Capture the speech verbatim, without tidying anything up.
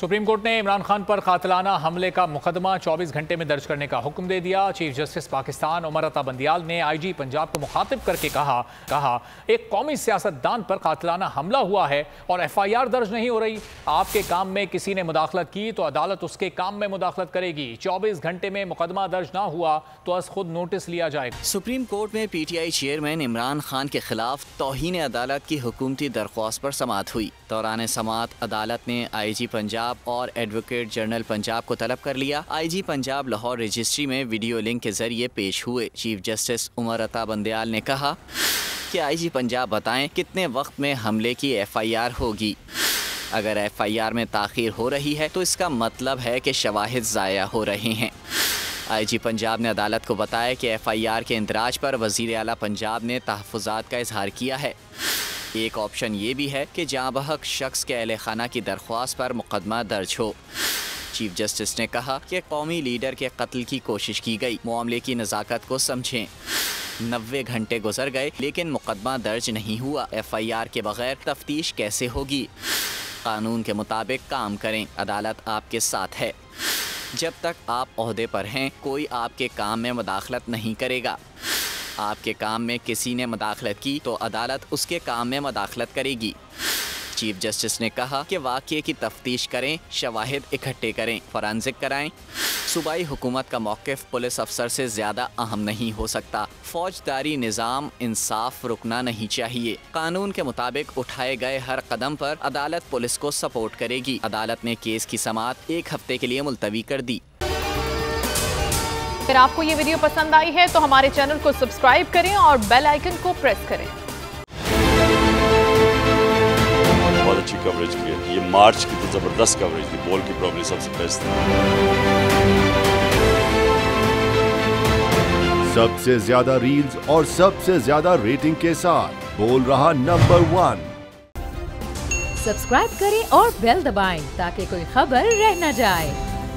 Supreme court ने इमरान खान पर कातलाना हमले का मुकदमा चौबीस घंटे में दर्ज करने का हुक्म दे दिया। चीफ जस्टिस पाकिस्तान उमर अता बंदियाल ने आईजी पंजाब को मुखातिब करके कहा कहा एक कौमी सियासतदान पर कातलाना हमला हुआ है और एफ आई आर दर्ज नहीं हो रही। आपके काम में किसी ने मुदाखलत की तो अदालत उसके काम में मुदाखलत करेगी। चौबीस घंटे में मुकदमा दर्ज ना हुआ तो अस खुद नोटिस लिया जाएगा। सुप्रीम कोर्ट में P T I chairman Imran Khan के खिलाफ तौहीन अदालत की हुकूमती दरख्वास्त पर समाअत हुई। दौरान समाअत अदालत ने आईजी पंजाब और एडवोकेट जनरल पंजाब को तलब कर लिया। आईजी पंजाब लाहौर रजिस्ट्री में वीडियो लिंक के जरिए पेश हुए। चीफ जस्टिस उमर अता बंदियाल ने कहा कि आईजी पंजाब बताएं कितने वक्त में हमले की एफ आई आर होगी। अगर एफ आई आर में ताखीर हो रही है तो इसका मतलब है कि शवाहिद ज़ाया हो रहे हैं। आईजी पंजाब ने अदालत को बताया कि एफ आई आर के इंदराज पर वज़ीर आला पंजाब ने तहफ़ुज़ात का इजहार किया है। एक ऑप्शन ये भी है कि जहाँ बहक शख्स के अहल खाना की दरख्वास्त पर मुकदमा दर्ज हो। चीफ जस्टिस ने कहा कि कौमी लीडर के कत्ल की कोशिश की गई, मामले की नज़ाकत को समझें। नब्बे घंटे गुजर गए लेकिन मुकदमा दर्ज नहीं हुआ। एफ आई आर के बगैर तफ्तीश कैसे होगी? कानून के मुताबिक काम करें, अदालत आपके साथ है। जब तक आप ओहदे पर हैं कोई आपके काम में मुदाखलत नहीं करेगा। आपके काम में किसी ने मुदाखलत की तो अदालत उसके काम में मुदाखलत करेगी। चीफ जस्टिस ने कहा कि वाक़ये की तफ्तीश करें, शवाहिद इकट्ठे करें, फॉरेंसिक कराएं। सूबाई हुकूमत का मौक़िफ़ पुलिस अफसर से ज़्यादा अहम नहीं हो सकता। फौजदारी निज़ाम इंसाफ रुकना नहीं चाहिए। कानून के मुताबिक उठाए गए हर कदम पर अदालत पुलिस को सपोर्ट करेगी। अदालत ने केस की समाअत एक हफ्ते के लिए मुलतवी कर दी। अगर आपको ये वीडियो पसंद आई है तो हमारे चैनल को सब्सक्राइब करें और बेल आइकन को प्रेस करें। बहुत अच्छी कवरेज की है ये, मार्च की तो जबरदस्त कवरेज थी। बॉल की प्रॉब्लम सबसे बेस्ट थी। सबसे ज्यादा रील्स और सबसे ज्यादा रेटिंग के साथ बोल रहा नंबर वन। सब्सक्राइब करें और बेल दबाएं ताकि कोई खबर रह न जाए।